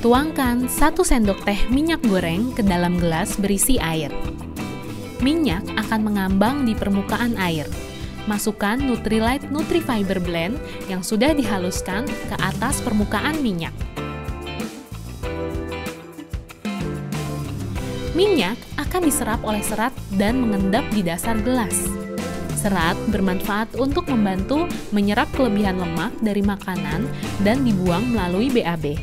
Tuangkan 1 sendok teh minyak goreng ke dalam gelas berisi air. Minyak akan mengambang di permukaan air. Masukkan Nutrilite NutriFiber Blend yang sudah dihaluskan ke atas permukaan minyak. Minyak akan diserap oleh serat dan mengendap di dasar gelas. Serat bermanfaat untuk membantu menyerap kelebihan lemak dari makanan dan dibuang melalui BAB.